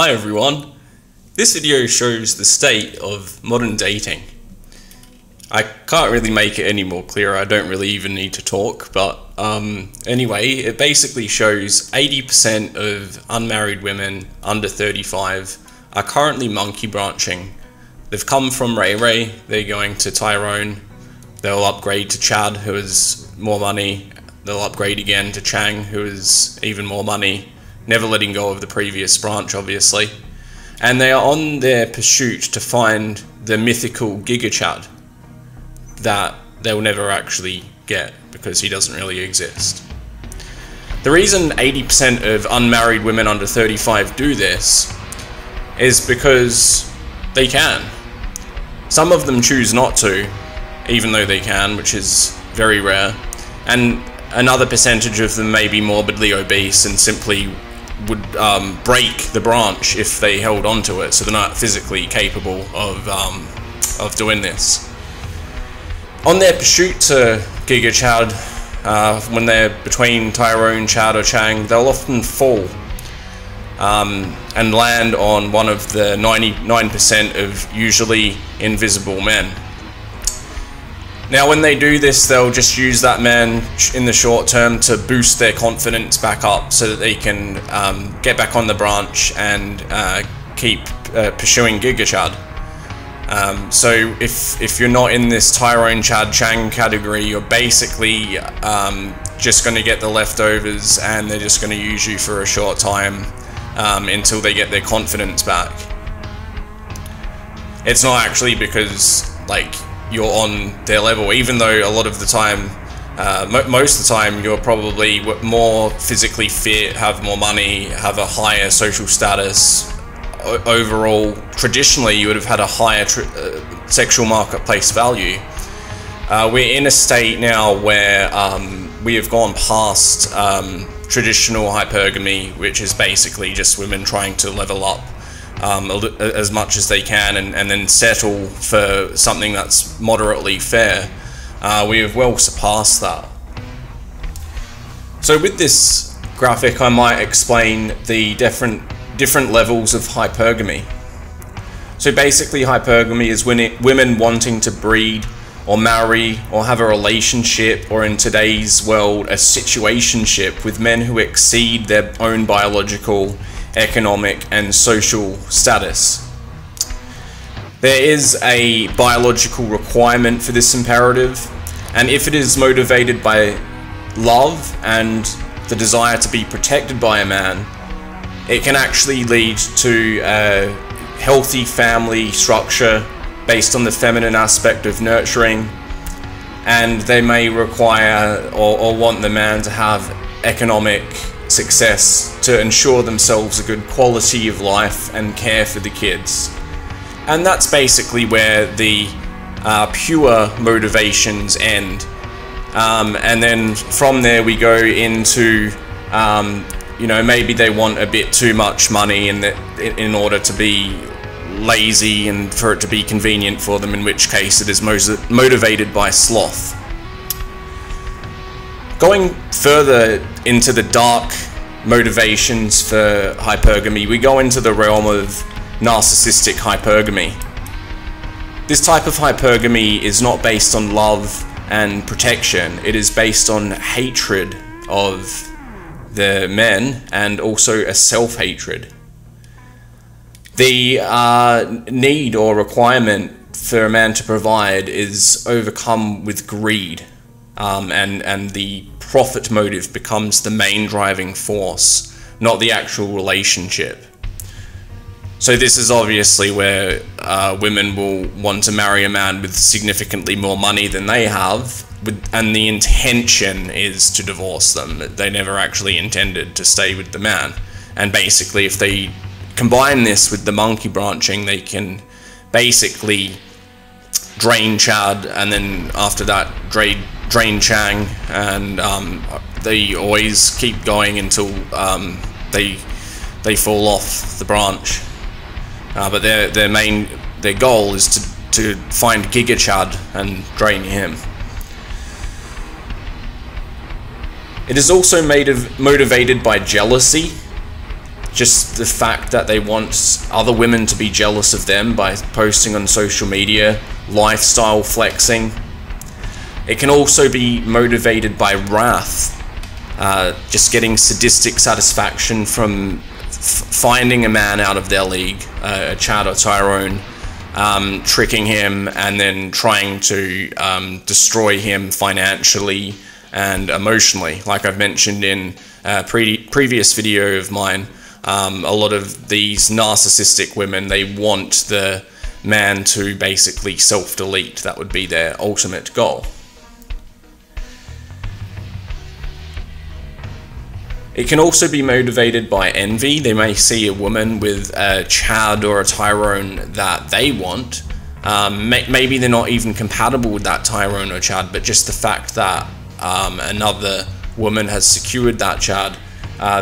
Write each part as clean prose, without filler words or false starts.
Hi everyone, this video shows the state of modern dating. I can't really make it any more clear, I don't really even need to talk, but anyway, it basically shows 80% of unmarried women under 35 are currently monkey branching. They've come from Ray Ray, they're going to Tyrone, they'll upgrade to Chad, who is more money, they'll upgrade again to Chang, who is even more money, never letting go of the previous branch, obviously. And they are on their pursuit to find the mythical Gigachad that they will never actually get because he doesn't really exist. The reason 80% of unmarried women under 35 do this is because they can. Some of them choose not to, even though they can, which is very rare. And another percentage of them may be morbidly obese and simply would break the branch if they held onto it, so they're not physically capable of doing this. On their pursuit to Gigachad, when they're between Tyrone, Chad or Chang, they'll often fall and land on one of the 99% of usually invisible men. Now when they do this, they'll just use that man in the short term to boost their confidence back up so that they can get back on the branch and keep pursuing Gigachad. So if you're not in this Tyrone, Chad, Chang category, you're basically just going to get the leftovers and they're just going to use you for a short time until they get their confidence back. It's not actually because, like, you're on their level, even though a lot of the time, most of the time, you're probably more physically fit, have more money, have a higher social status. Overall, traditionally, you would have had a higher sexual marketplace value. We're in a state now where we have gone past traditional hypergamy, which is basically just women trying to level up as much as they can and then settle for something that's moderately fair. We have well surpassed that. So with this graphic I might explain the different levels of hypergamy. So basically hypergamy is when women wanting to breed or marry or have a relationship, or in today's world a situationship, with men who exceed their own biological, economic and social status. There is a biological requirement for this imperative, and if it is motivated by love and the desire to be protected by a man, it can actually lead to a healthy family structure based on the feminine aspect of nurturing, and they may require or want the man to have economic success to ensure themselves a good quality of life and care for the kids. And that's basically where the pure motivations end. And then from there we go into, you know, maybe they want a bit too much money in order to be lazy and for it to be convenient for them, in which case it is motivated by sloth. Going further into the dark motivations for hypergamy, we go into the realm of narcissistic hypergamy. This type of hypergamy is not based on love and protection, it is based on hatred of the men and also a self-hatred. The need or requirement for a man to provide is overcome with greed. And the profit motive becomes the main driving force, not the actual relationship. So this is obviously where women will want to marry a man with significantly more money than they have, and the intention is to divorce them. They never actually intended to stay with the man. And basically, if they combine this with the monkey branching, they can basically drain Chad, and then after that drain Chang, and they always keep going until they fall off the branch. But their goal is to find Gigachad and drain him. It is also motivated by jealousy. just the fact that they want other women to be jealous of them by posting on social media, lifestyle flexing. It can also be motivated by wrath, just getting sadistic satisfaction from finding a man out of their league, a Chad or Tyrone, tricking him and then trying to destroy him financially and emotionally. Like I've mentioned in a previous video of mine, a lot of these narcissistic women, they want the man to basically self-delete. That would be their ultimate goal. It can also be motivated by envy. They may see a woman with a Chad or a Tyrone that they want. Maybe they're not even compatible with that Tyrone or Chad, but just the fact that another woman has secured that Chad,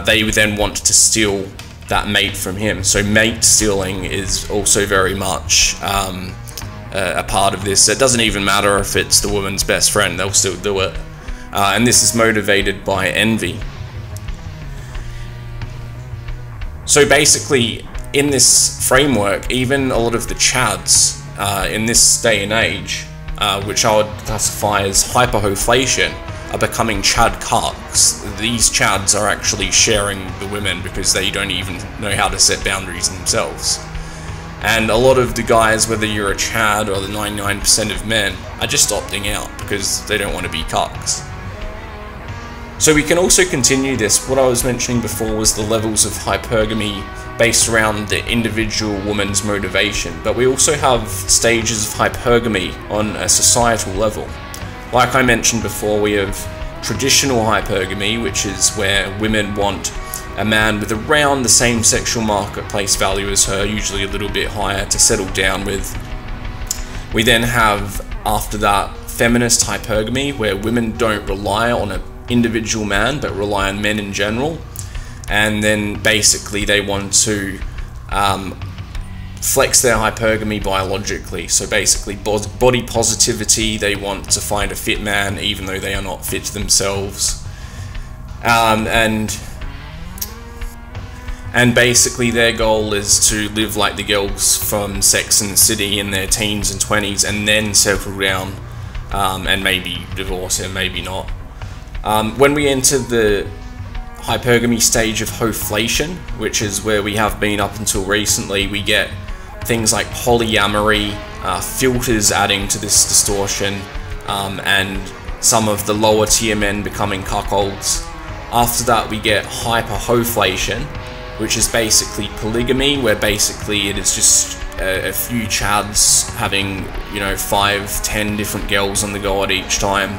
they then want to steal that mate from him. So mate stealing is also very much a part of this. It doesn't even matter if it's the woman's best friend, they'll still do it. And this is motivated by envy. So basically, in this framework, even a lot of the Chads in this day and age, which I would classify as hyperhoflation, are becoming Chad cucks. These Chads are actually sharing the women because they don't even know how to set boundaries themselves. And a lot of the guys, whether you're a Chad or the 99% of men, are just opting out because they don't want to be cucks. So we can also continue this. What I was mentioning before was the levels of hypergamy based around the individual woman's motivation, but we also have stages of hypergamy on a societal level. Like I mentioned before, we have traditional hypergamy, which is where women want a man with around the same sexual marketplace value as her, usually a little bit higher, to settle down with. We then have, after that, feminist hypergamy, where women don't rely on a individual man but rely on men in general, and then basically they want to flex their hypergamy biologically. So basically body positivity, they want to find a fit man even though they are not fit themselves, and basically their goal is to live like the girls from Sex and the City in their teens and 20s and then settle down, and maybe divorce and maybe not. When we enter the hypergamy stage of hoflation, which is where we have been up until recently, we get things like polyamory, filters adding to this distortion, and some of the lower tier men becoming cuckolds. After that we get hyperhoflation, which is basically polygamy, where basically it is just a few Chads having, you know, 5-10 different girls on the go at each time.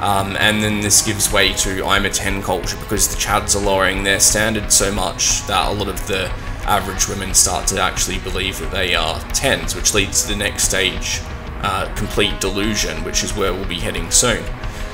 And then this gives way to I'm a 10 culture, because the Chads are lowering their standards so much that a lot of the average women start to actually believe that they are 10s, which leads to the next stage, complete delusion, which is where we'll be heading soon.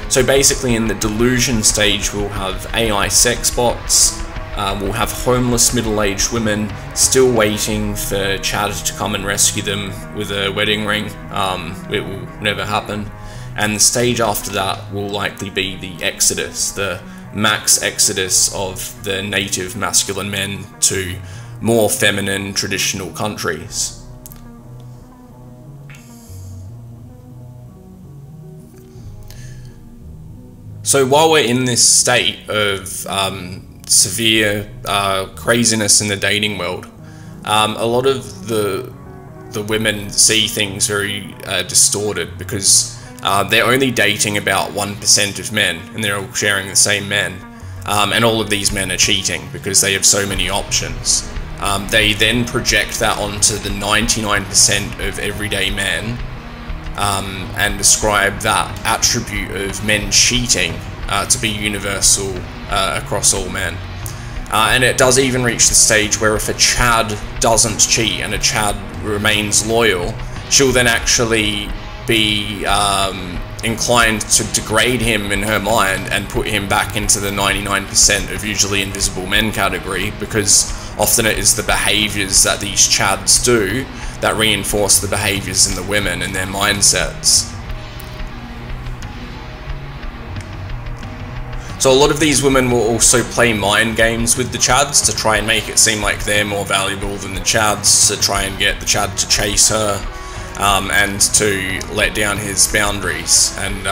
So basically in the delusion stage we'll have AI sex bots, we'll have homeless middle-aged women still waiting for Chad to come and rescue them with a wedding ring. It will never happen. And the stage after that will likely be the exodus, the max exodus of the native masculine men to more feminine traditional countries. So while we're in this state of severe craziness in the dating world, a lot of the women see things very distorted, because they're only dating about 1% of men, and they're all sharing the same men. And all of these men are cheating because they have so many options. They then project that onto the 99% of everyday men, and describe that attribute of men cheating to be universal across all men. And it does even reach the stage where if a Chad doesn't cheat and a Chad remains loyal, she'll then actually be inclined to degrade him in her mind and put him back into the 99% of usually invisible men category, because often it is the behaviors that these Chads do that reinforce the behaviors in the women and their mindsets. So a lot of these women will also play mind games with the Chads to try and make it seem like they're more valuable than the Chads, to try and get the Chad to chase her and to let down his boundaries. And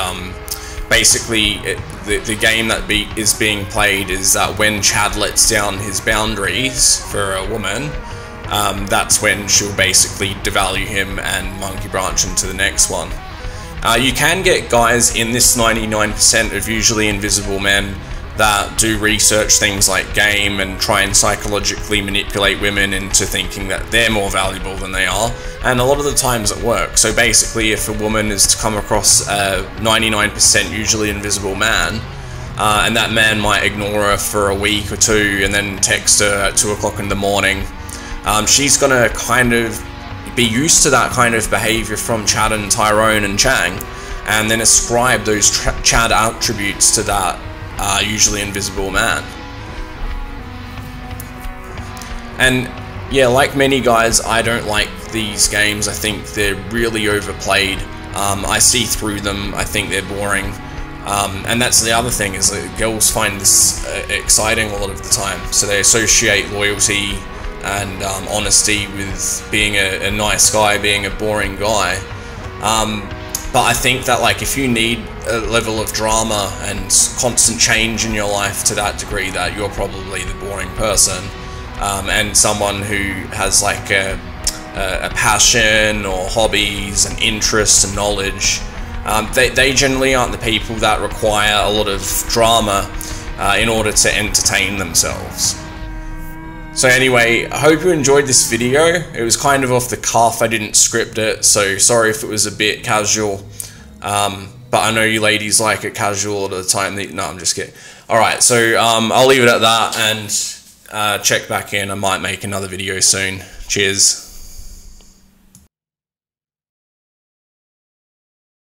basically the game that is being played is that when Chad lets down his boundaries for a woman, that's when she'll basically devalue him and monkey branch into the next one. You can get guys in this 99% of usually invisible men that do research things like game and try and psychologically manipulate women into thinking that they're more valuable than they are, and a lot of the times it works. So basically, if a woman is to come across a 99% usually invisible man, and that man might ignore her for a week or two and then text her at 2 o'clock in the morning, she's gonna kind of be used to that kind of behavior from Chad and Tyrone and Chang, and then ascribe those Chad attributes to that usually invisible man. And yeah, like many guys, I don't like these games. I think they're really overplayed. I see through them. I think they're boring. And that's the other thing, is that girls find this exciting a lot of the time. So they associate loyalty and honesty with being a nice guy, being a boring guy. But I think that, like, if you need a level of drama and constant change in your life to that degree, that you're probably the boring person, and someone who has like a passion or hobbies and interests and knowledge, they generally aren't the people that require a lot of drama in order to entertain themselves. So anyway, I hope you enjoyed this video. It was kind of off the cuff, I didn't script it, so sorry if it was a bit casual. But I know you ladies like it casual at the time. No, I'm just kidding. Alright, so I'll leave it at that, and check back in. I might make another video soon. Cheers.